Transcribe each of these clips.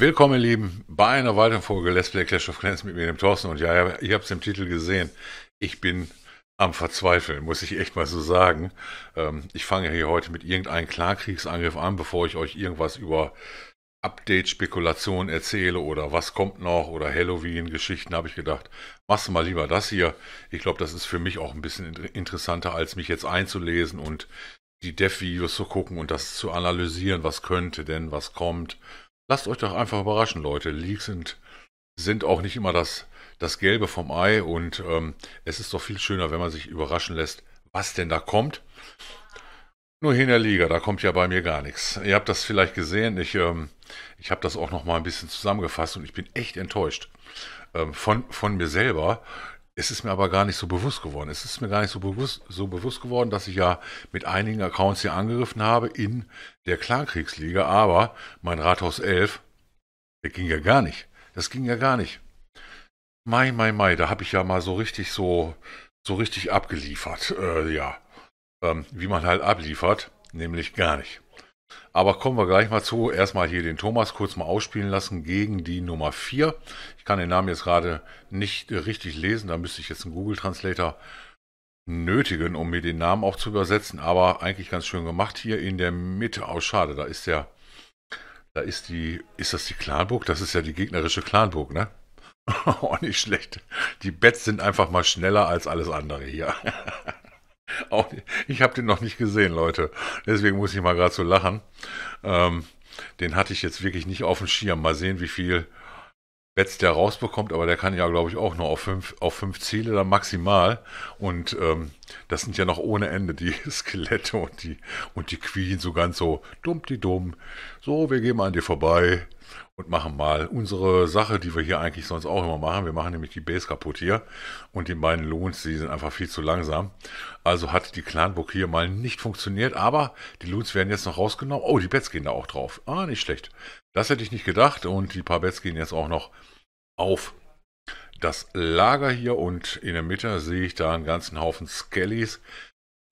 Willkommen, ihr Lieben, bei einer weiteren Folge Let's Play Clash of Clans mit mir, dem Thorsten. Und ja, ihr habt es im Titel gesehen, ich bin am Verzweifeln, muss ich echt mal so sagen. Ich fange hier heute mit irgendeinem Klarkriegsangriff an, bevor ich euch irgendwas über Update-Spekulationen erzähle oder was kommt noch oder Halloween-Geschichten, habe ich gedacht, machst du mal lieber das hier. Ich glaube, das ist für mich auch ein bisschen interessanter, als mich jetzt einzulesen und die Dev-Videos zu gucken und das zu analysieren, was könnte denn, was kommt. Lasst euch doch einfach überraschen, Leute. Leaks sind auch nicht immer das Gelbe vom Ei und es ist doch viel schöner, wenn man sich überraschen lässt, was denn da kommt. Nur hier in der Liga, da kommt ja bei mir gar nichts. Ihr habt das vielleicht gesehen, ich habe das auch noch mal ein bisschen zusammengefasst und ich bin echt enttäuscht von mir selber. Es ist mir aber gar nicht so bewusst geworden. Es ist mir gar nicht so bewusst geworden, dass ich ja mit einigen Accounts hier angegriffen habe in der Klarkriegsliga, aber mein Rathaus 11, der ging ja gar nicht. Das ging ja gar nicht. Mai, da habe ich ja mal so richtig abgeliefert. Wie man halt abliefert, nämlich gar nicht. Aber kommen wir gleich mal zu. Erstmal hier den Thomas kurz mal ausspielen lassen gegen die Nummer 4. Ich kann den Namen jetzt gerade nicht richtig lesen. Da müsste ich jetzt einen Google Translator nötigen, um mir den Namen auch zu übersetzen. Aber eigentlich ganz schön gemacht hier in der Mitte. Oh, schade, da ist der... Da ist die... Ist das die Clanburg? Das ist ja die gegnerische Clanburg, ne? Oh, nicht schlecht. Die Bets sind einfach mal schneller als alles andere hier. Auch, ich habe den noch nicht gesehen, Leute. Deswegen muss ich mal gerade so lachen. Den hatte ich jetzt wirklich nicht auf dem Schirm. Mal sehen, wie viel Bets der rausbekommt. Aber der kann ja, glaube ich, auch nur auf fünf Ziele dann maximal. Und das sind ja noch ohne Ende die Skelette und die Queen so ganz so dumm. So, wir gehen mal an dir vorbei und machen mal unsere Sache, die wir hier eigentlich sonst auch immer machen. Wir machen nämlich die Base kaputt hier und den beiden Loons, die sind einfach viel zu langsam. Also hat die Clanburg hier mal nicht funktioniert, aber die Loons werden jetzt noch rausgenommen. Oh, die Bets gehen da auch drauf. Ah, nicht schlecht. Das hätte ich nicht gedacht und die paar Bets gehen jetzt auch noch auf das Lager hier und in der Mitte sehe ich da einen ganzen Haufen Skellies,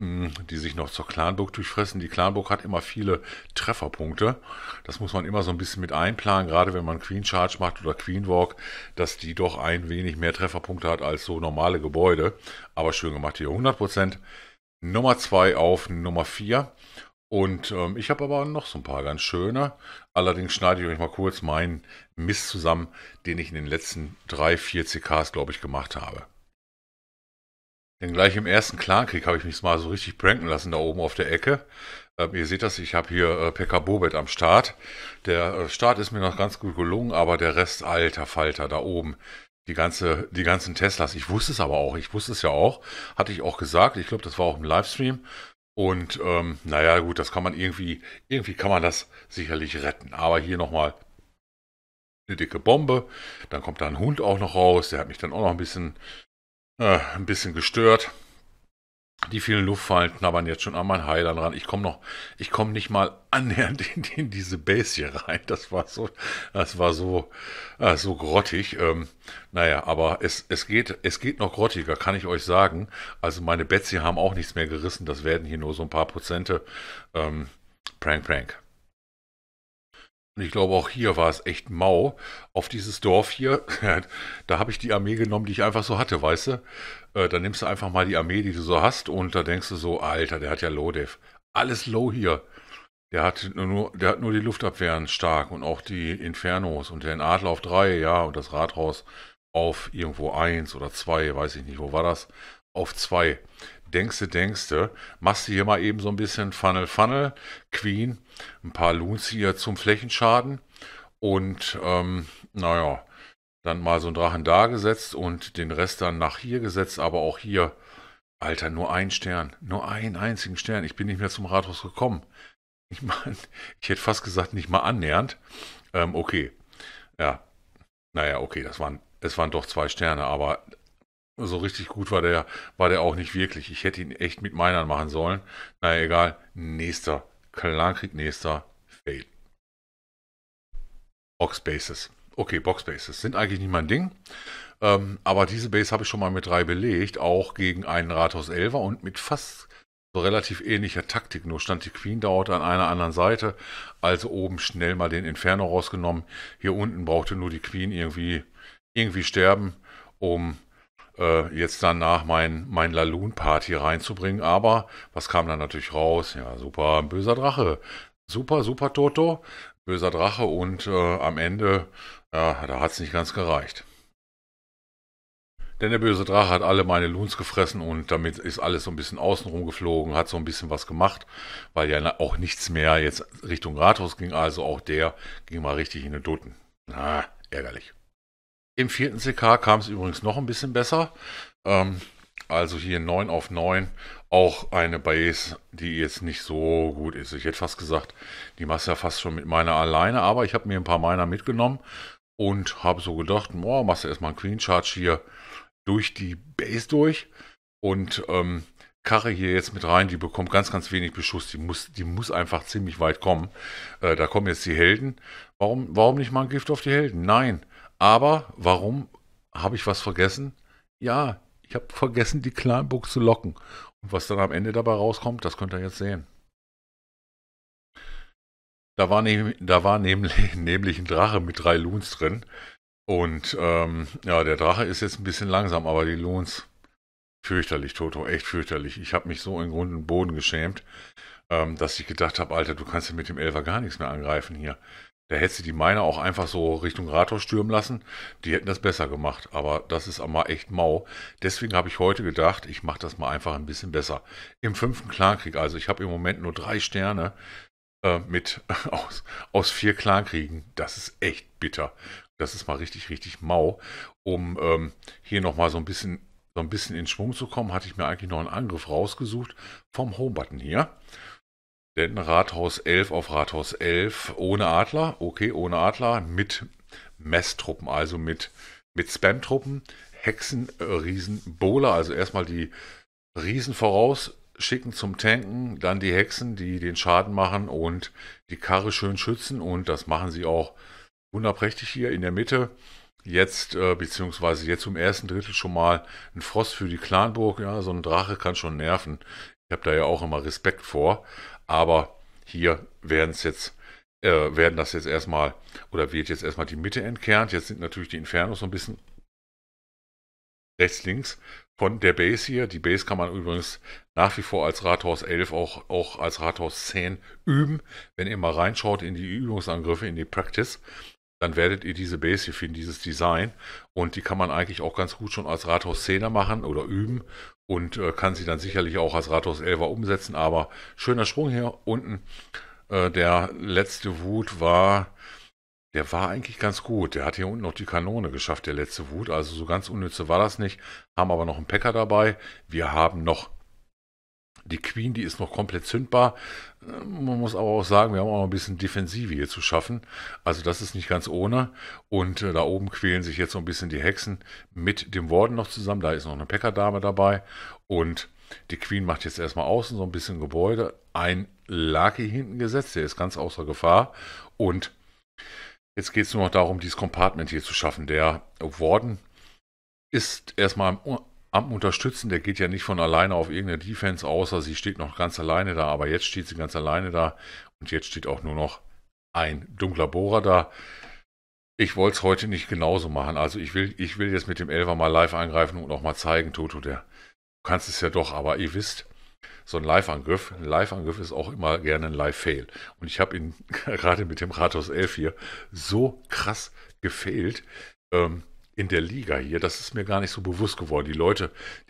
die sich noch zur Clanburg durchfressen. Die Clanburg hat immer viele Trefferpunkte. Das muss man immer so ein bisschen mit einplanen, gerade wenn man Queen Charge macht oder Queen Walk, dass die doch ein wenig mehr Trefferpunkte hat als so normale Gebäude. Aber schön gemacht hier, 100%. Nummer 2 auf Nummer 4. Und ich habe aber noch so ein paar ganz schöne. Allerdings schneide ich euch mal kurz meinen Mist zusammen, den ich in den letzten 3-4 CKs, glaube ich, gemacht habe. Denn gleich im ersten Clankrieg habe ich mich mal so richtig pranken lassen, da oben auf der Ecke. Ihr seht das, ich habe hier Pekkabobat am Start. Der Start ist mir noch ganz gut gelungen, aber der Rest, alter Falter, da oben. Die ganzen Teslas, ich wusste es aber auch, hatte ich auch gesagt. Ich glaube, das war auch im Livestream. Und naja, gut, das kann man irgendwie kann man das sicherlich retten. Aber hier nochmal eine dicke Bombe. Dann kommt da ein Hund auch noch raus, der hat mich dann auch noch ein bisschen gestört. Die vielen Luftfallen knabbern jetzt schon an meinen Heilern ran. Ich komme nicht mal annähernd in diese Base hier rein. Das war so grottig. Naja, aber es geht noch grottiger, kann ich euch sagen. Also meine Betsy haben auch nichts mehr gerissen. Das werden hier nur so ein paar Prozente. Prank. Und ich glaube, auch hier war es echt mau. Auf dieses Dorf hier, da habe ich die Armee genommen, die ich einfach so hatte, weißt du? Da nimmst du einfach mal die Armee, die du so hast und da denkst du so, Alter, der hat ja Low-Dev. Alles Low hier. Der hat nur die Luftabwehren stark und auch die Infernos und den Adler auf 3, ja, und das Rathaus auf irgendwo 1 oder 2, weiß ich nicht, wo war das? Auf 2. Denkste, machst du hier mal eben so ein bisschen Funnel, Queen, ein paar Loons hier zum Flächenschaden und naja, dann mal so einen Drachen da gesetzt und den Rest dann nach hier gesetzt, aber auch hier, Alter, nur ein Stern, nur einen einzigen Stern, ich bin nicht mehr zum Rathaus gekommen. Ich meine, ich hätte fast gesagt, nicht mal annähernd, okay, ja, naja, okay, es waren doch 2 Sterne, aber... So richtig gut war der auch nicht wirklich. Ich hätte ihn echt mit Minern machen sollen. Naja, egal. Nächster. Clankrieg, nächster. Fail. Boxbases. Okay, Boxbases sind eigentlich nicht mein Ding. Aber diese Base habe ich schon mal mit 3 belegt. Auch gegen einen Rathaus 11er und mit fast relativ ähnlicher Taktik, nur stand die Queen dauerte an einer anderen Seite, also oben schnell mal den Inferno rausgenommen. Hier unten brauchte nur die Queen irgendwie sterben, um jetzt danach mein Laloon-Party reinzubringen. Aber was kam dann natürlich raus? Ja, super, böser Drache. Super, super Toto, böser Drache und am Ende, ja, da hat es nicht ganz gereicht. Denn der böse Drache hat alle meine Loons gefressen und damit ist alles so ein bisschen außenrum geflogen, hat so ein bisschen was gemacht, weil ja auch nichts mehr jetzt Richtung Rathaus ging, also auch der ging mal richtig in den Dutten. Na, ärgerlich. Im 4. CK kam es übrigens noch ein bisschen besser. Also hier 9 auf 9, auch eine Base, die jetzt nicht so gut ist. Ich hätte fast gesagt, die Masse ja fast schon mit meiner alleine, aber ich habe mir ein paar meiner mitgenommen und habe so gedacht, boah, machst du erstmal einen Queen Charge hier durch die Base durch und Karre hier jetzt mit rein, die bekommt ganz, ganz wenig Beschuss, die muss einfach ziemlich weit kommen. Da kommen jetzt die Helden. Warum nicht mal ein Gift auf die Helden? Nein. Aber warum habe ich was vergessen? Ja, ich habe vergessen, die Clanburg zu locken. Und was dann am Ende dabei rauskommt, das könnt ihr jetzt sehen. Da war nämlich ein Drache mit 3 Loons drin. Und ja, der Drache ist jetzt ein bisschen langsam, aber die Loons, fürchterlich, Toto, echt fürchterlich. Ich habe mich so in Grund und Boden geschämt, dass ich gedacht habe, Alter, du kannst ja mit dem Elfer gar nichts mehr angreifen hier. Da hättest du die Miner auch einfach so Richtung Rathaus stürmen lassen. Die hätten das besser gemacht. Aber das ist einmal echt mau. Deswegen habe ich heute gedacht, ich mache das mal einfach ein bisschen besser. Im 5. Clankrieg, also ich habe im Moment nur 3 Sterne aus 4 Clankriegen. Das ist echt bitter. Das ist mal richtig, richtig mau. Um hier nochmal so ein bisschen in Schwung zu kommen, hatte ich mir eigentlich noch einen Angriff rausgesucht vom Home-Button hier. Denn Rathaus 11 auf Rathaus 11 ohne Adler, okay, ohne Adler, mit Messtruppen, also mit Spam-Truppen, Hexen, Riesen, Bowler, also erstmal die Riesen vorausschicken zum Tanken, dann die Hexen, die den Schaden machen und die Karre schön schützen und das machen sie auch wunderprächtig hier in der Mitte. Jetzt, beziehungsweise jetzt zum ersten Drittel schon mal ein Frost für die Clanburg, ja, so ein Drache kann schon nerven. Ich habe da ja auch immer Respekt vor, aber hier wird jetzt erstmal die Mitte entkernt. Jetzt sind natürlich die Infernos so ein bisschen rechts, links von der Base hier. Die Base kann man übrigens nach wie vor als Rathaus 11, auch als Rathaus 10 üben. Wenn ihr mal reinschaut in die Übungsangriffe, in die Practice, dann werdet ihr diese Base hier finden, dieses Design. Und die kann man eigentlich auch ganz gut schon als Rathaus 10er machen oder üben. Und kann sie dann sicherlich auch als Rathaus 11er umsetzen. Aber schöner Sprung hier unten. Der letzte Wut war eigentlich ganz gut. Der hat hier unten noch die Kanone geschafft, der letzte Wut. Also so ganz unnütze war das nicht. Haben aber noch einen Packer dabei. Wir haben noch die Queen, die ist noch komplett zündbar. Man muss aber auch sagen, wir haben auch ein bisschen Defensive hier zu schaffen. Also das ist nicht ganz ohne. Und da oben quälen sich jetzt so ein bisschen die Hexen mit dem Warden noch zusammen. Da ist noch eine Päckerdame dabei. Und die Queen macht jetzt erstmal außen so ein bisschen Gebäude. Ein Laki hinten gesetzt, der ist ganz außer Gefahr. Und jetzt geht es nur noch darum, dieses Compartment hier zu schaffen. Der Warden ist erstmal am Unterstützen, der geht ja nicht von alleine auf irgendeine Defense, außer sie steht noch ganz alleine da, aber jetzt steht sie ganz alleine da und jetzt steht auch nur noch ein dunkler Bohrer da. Ich wollte es heute nicht genauso machen, also ich will jetzt mit dem Elfer mal live angreifen und auch mal zeigen, Toto, du kannst es ja doch, aber ihr wisst, so ein Live-Angriff ist auch immer gerne ein Live-Fail. Und ich habe ihn gerade mit dem Rathaus 11 hier so krass gefailt, in der Liga hier, das ist mir gar nicht so bewusst geworden. Die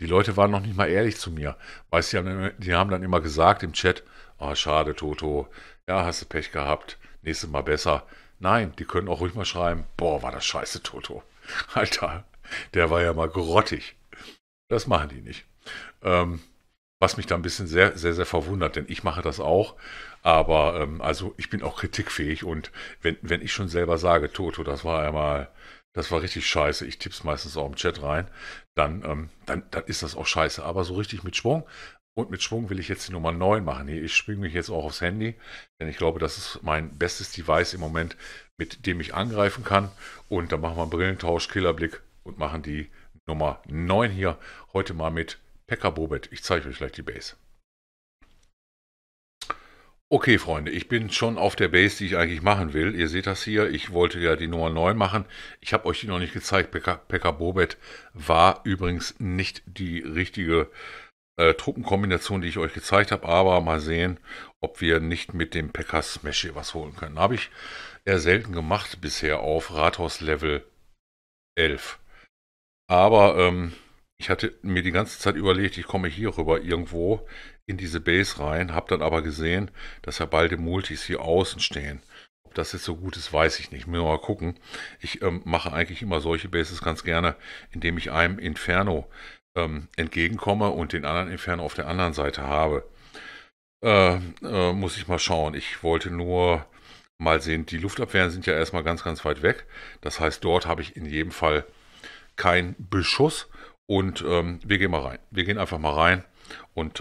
Leute waren noch nicht mal ehrlich zu mir. Weißt du, die haben dann immer gesagt im Chat, oh, schade, Toto, ja, hast du Pech gehabt, nächstes Mal besser. Nein, die können auch ruhig mal schreiben, boah, war das scheiße, Toto. Alter, der war ja mal grottig. Das machen die nicht. Was mich da ein bisschen sehr, sehr, sehr verwundert, denn ich mache das auch, aber also ich bin auch kritikfähig und wenn ich schon selber sage, Toto, das war einmal... Das war richtig scheiße. Ich tippe es meistens auch im Chat rein. Dann ist das auch scheiße. Aber so richtig mit Schwung. Und mit Schwung will ich jetzt die Nummer 9 machen. Hier, ich schwinge mich jetzt auch aufs Handy. Denn ich glaube, das ist mein bestes Device im Moment, mit dem ich angreifen kann. Und dann machen wir einen Brillentausch, Killerblick und machen die Nummer 9 hier. Heute mal mit Pekkabobat. Ich zeige euch gleich die Base. Okay, Freunde, ich bin schon auf der Base, die ich eigentlich machen will. Ihr seht das hier, ich wollte ja die Nummer 9 machen. Ich habe euch die noch nicht gezeigt. Pekkabobat war übrigens nicht die richtige Truppenkombination, die ich euch gezeigt habe. Aber mal sehen, ob wir nicht mit dem Pekka-Smash hier was holen können. Habe ich eher selten gemacht bisher auf Rathaus Level 11. Aber ich hatte mir die ganze Zeit überlegt, ich komme hier rüber irgendwo in diese Base rein, habe dann aber gesehen, dass ja bald die Multis hier außen stehen. Ob das jetzt so gut ist, weiß ich nicht. Müssen wir mal gucken. Ich mache eigentlich immer solche Bases ganz gerne, indem ich einem Inferno entgegenkomme und den anderen Inferno auf der anderen Seite habe. Muss ich mal schauen. Ich wollte nur mal sehen, die Luftabwehren sind ja erstmal ganz, ganz weit weg. Das heißt, dort habe ich in jedem Fall keinen Beschuss. Und wir gehen mal rein. Wir gehen einfach mal rein und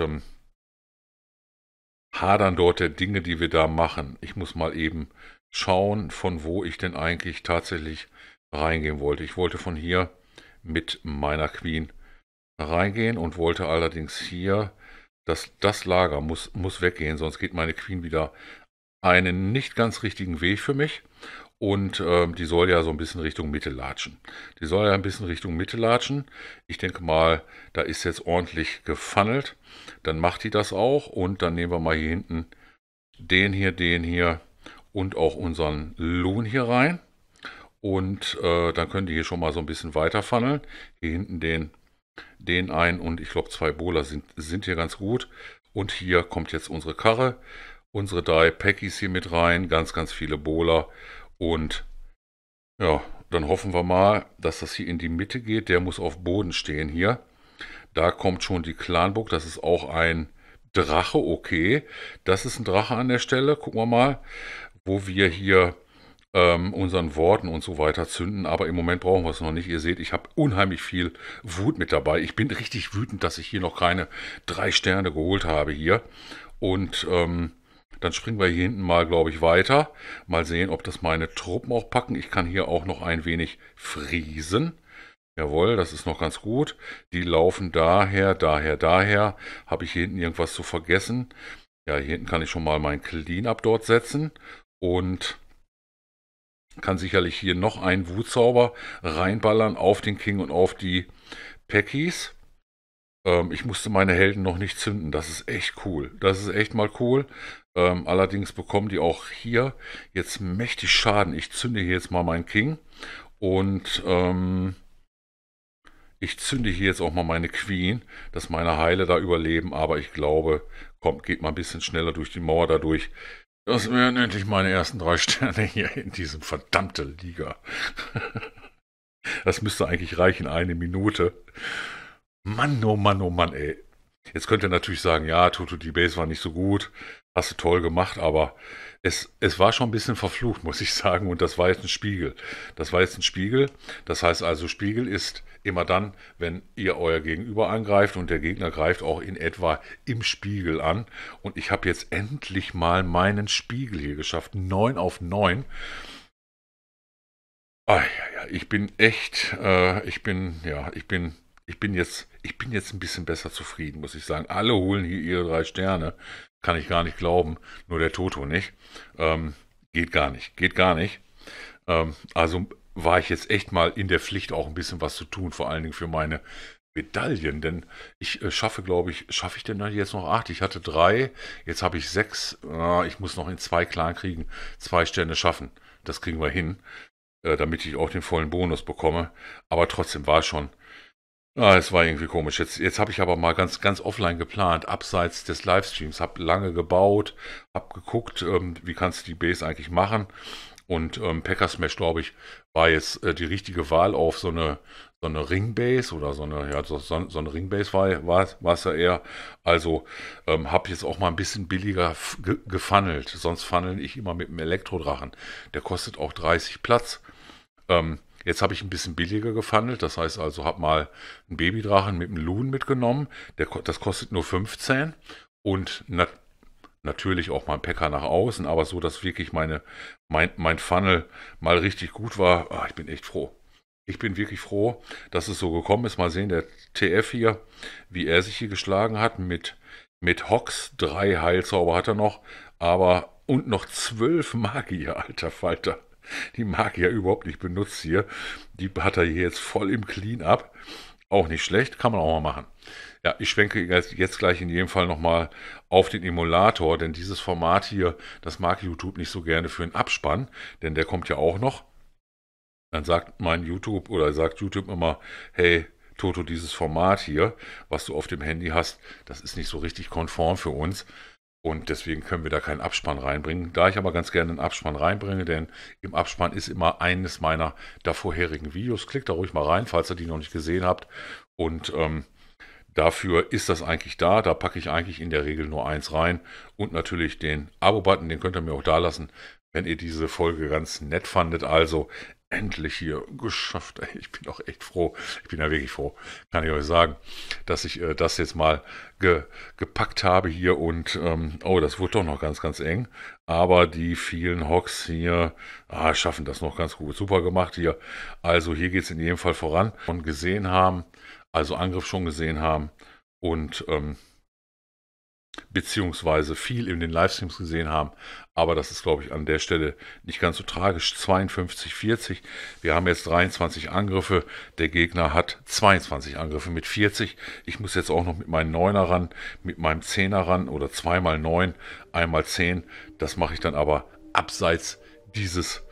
hadern dort der Dinge, die wir da machen. Ich muss mal eben schauen, von wo ich denn eigentlich tatsächlich reingehen wollte. Ich wollte von hier mit meiner Queen reingehen und wollte allerdings hier, dass das Lager muss weggehen, sonst geht meine Queen wieder einen nicht ganz richtigen Weg für mich. Und die soll ja so ein bisschen Richtung Mitte latschen. Ich denke mal, da ist jetzt ordentlich gefunnelt. Dann macht die das auch. Und dann nehmen wir mal hier hinten den hier und auch unseren Loon hier rein. Und dann können die hier schon mal so ein bisschen weiter funneln. Hier hinten den ein und ich glaube 2 Bowler sind hier ganz gut. Und hier kommt jetzt unsere Karre. Unsere 3 Packies hier mit rein. Ganz, ganz viele Bowler. Und ja, dann hoffen wir mal, dass das hier in die Mitte geht. Der muss auf Boden stehen hier. Da kommt schon die Clanburg. Das ist auch ein Drache. Okay, das ist ein Drache an der Stelle. Gucken wir mal, wo wir hier unseren Worten und so weiter zünden. Aber im Moment brauchen wir es noch nicht. Ihr seht, ich habe unheimlich viel Wut mit dabei. Ich bin richtig wütend, dass ich hier noch keine 3 Sterne geholt habe hier. Und dann springen wir hier hinten mal, glaube ich, weiter. Mal sehen, ob das meine Truppen auch packen. Ich kann hier auch noch ein wenig friesen. Jawohl, das ist noch ganz gut. Die laufen daher. Habe ich hier hinten irgendwas zu vergessen? Ja, hier hinten kann ich schon mal mein Cleanup dort setzen. Und kann sicherlich hier noch einen Wutzauber reinballern auf den King und auf die Packies. Ich musste meine Helden noch nicht zünden. Das ist echt cool. Das ist echt mal cool. Allerdings bekommen die auch hier jetzt mächtig Schaden. Ich zünde hier jetzt mal meinen King. Und ich zünde hier jetzt auch mal meine Queen, dass meine Heile da überleben. Aber ich glaube, kommt, geht mal ein bisschen schneller durch die Mauer dadurch. Das wären endlich meine ersten 3 Sterne hier in diesem verdammten Liga. Das müsste eigentlich reichen, 1 Minute. Mann, oh Mann, oh Mann, ey. Jetzt könnt ihr natürlich sagen, ja, Toto, die Base war nicht so gut, hast du toll gemacht, aber es war schon ein bisschen verflucht, muss ich sagen, und das war jetzt ein Spiegel. Das heißt also, Spiegel ist immer dann, wenn ihr euer Gegenüber angreift und der Gegner greift auch in etwa im Spiegel an. Und ich habe jetzt endlich mal meinen Spiegel hier geschafft, 9 auf 9. Ah, ja, ich bin echt, ich bin jetzt ein bisschen besser zufrieden, muss ich sagen. Alle holen hier ihre 3 Sterne. Kann ich gar nicht glauben. Nur der Toto nicht. Geht gar nicht. Also war ich jetzt echt mal in der Pflicht, auch ein bisschen was zu tun. Vor allen Dingen für meine Medaillen. Denn ich schaffe, glaube ich, schaffe ich denn jetzt noch 8? Ich hatte 3. Jetzt habe ich 6. Ich muss noch in 2 Clankriegen 2 Sterne schaffen. Das kriegen wir hin. Damit ich auch den vollen Bonus bekomme. Aber trotzdem war schon... Ah, es war irgendwie komisch. Jetzt habe ich aber mal ganz offline geplant, abseits des Livestreams. Habe lange gebaut, habe geguckt, wie kannst du die Base eigentlich machen. Und Pekka-Smash, glaube ich, war jetzt die richtige Wahl auf so eine Ringbase oder so eine Ringbase war es ja eher. Also habe jetzt auch mal ein bisschen billiger gefunnelt. Sonst funnel ich immer mit dem Elektrodrachen. Der kostet auch 30 Platz. Jetzt habe ich ein bisschen billiger gefunnelt, das heißt also, habe mal einen Babydrachen mit einem Loon mitgenommen, das kostet nur 15 und natürlich auch mal ein Pekka nach außen, aber so, dass wirklich mein Funnel mal richtig gut war. Ah, ich bin echt froh. Ich bin wirklich froh, dass es so gekommen ist. Mal sehen, der TF hier, wie er sich hier geschlagen hat mit Hox, 3 Heilzauber hat er noch, Aber, und noch 12 Magier, alter Falter. Die Magier überhaupt nicht benutzt hier. Die hat er hier jetzt voll im Clean-Up. Auch nicht schlecht, kann man auch mal machen. Ja, ich schwenke jetzt gleich in jedem Fall nochmal auf den Emulator, denn dieses Format hier, das mag YouTube nicht so gerne für einen Abspann, denn der kommt ja auch noch. Dann sagt mein YouTube oder sagt YouTube immer, hey, Toto, dieses Format hier, was du auf dem Handy hast, das ist nicht so richtig konform für uns. Und deswegen können wir da keinen Abspann reinbringen. Da ich aber ganz gerne einen Abspann reinbringe, denn im Abspann ist immer eines meiner vorherigen Videos. Klickt da ruhig mal rein, falls ihr die noch nicht gesehen habt. Und dafür ist das eigentlich da. Da packe ich eigentlich in der Regel nur eins rein. Und natürlich den Abo-Button, den könnt ihr mir auch da lassen, wenn ihr diese Folge ganz nett fandet. Also endlich hier geschafft. Ich bin auch echt froh. Ich bin ja wirklich froh, kann ich euch sagen, dass ich das jetzt mal gepackt habe hier. Und, oh, das wurde doch noch ganz, ganz eng. Aber die vielen Hocks hier schaffen das noch ganz gut. Super gemacht hier. Also hier geht es in jedem Fall voran. Schon gesehen haben, also Angriff schon gesehen haben und beziehungsweise viel in den Livestreams gesehen haben, aber das ist, glaube ich, an der Stelle nicht ganz so tragisch. 52:40, wir haben jetzt 23 Angriffe, der Gegner hat 22 Angriffe mit 40, ich muss jetzt auch noch mit meinen 9er ran, mit meinem 10er ran oder 2 mal 9, einmal 10, das mache ich dann aber abseits dieses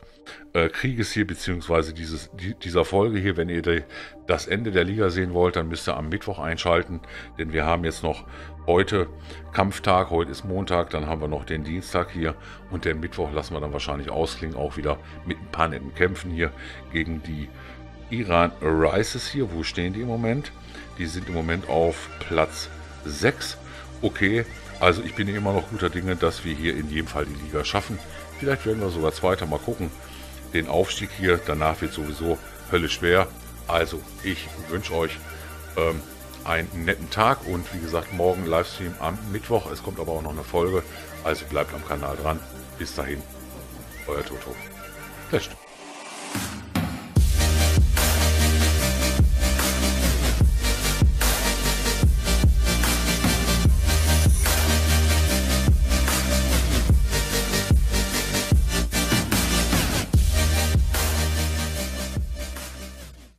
Krieges hier, beziehungsweise dieser Folge hier. Wenn ihr das Ende der Liga sehen wollt, dann müsst ihr am Mittwoch einschalten, denn wir haben jetzt noch heute Kampftag, heute ist Montag, dann haben wir noch den Dienstag hier und den Mittwoch lassen wir dann wahrscheinlich ausklingen, auch wieder mit ein paar netten Kämpfen hier gegen die Iran Rises hier. Wo stehen die im Moment? Die sind im Moment auf Platz 6. Okay, also ich bin immer noch guter Dinge, dass wir hier in jedem Fall die Liga schaffen. Vielleicht werden wir sogar Zweiter, mal gucken. Den Aufstieg hier, danach wird sowieso Hölle schwer. Also ich wünsche euch einen netten Tag und wie gesagt, morgen Livestream am Mittwoch. Es kommt aber auch noch eine Folge, also bleibt am Kanal dran. Bis dahin, euer Toto. Clash.